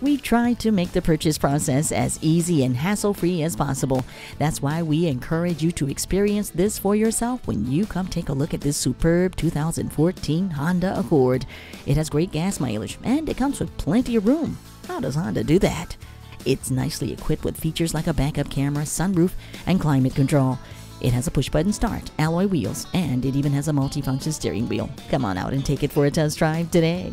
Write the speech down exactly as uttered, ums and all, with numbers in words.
We try to make the purchase process as easy and hassle-free as possible. That's why we encourage you to experience this for yourself when you come take a look at this superb two thousand fourteen Honda Accord. It has great gas mileage and it comes with plenty of room. How does Honda do that? It's nicely equipped with features like a backup camera, sunroof, and climate control. It has a push-button start, alloy wheels, and it even has a multifunction steering wheel. Come on out and take it for a test drive today.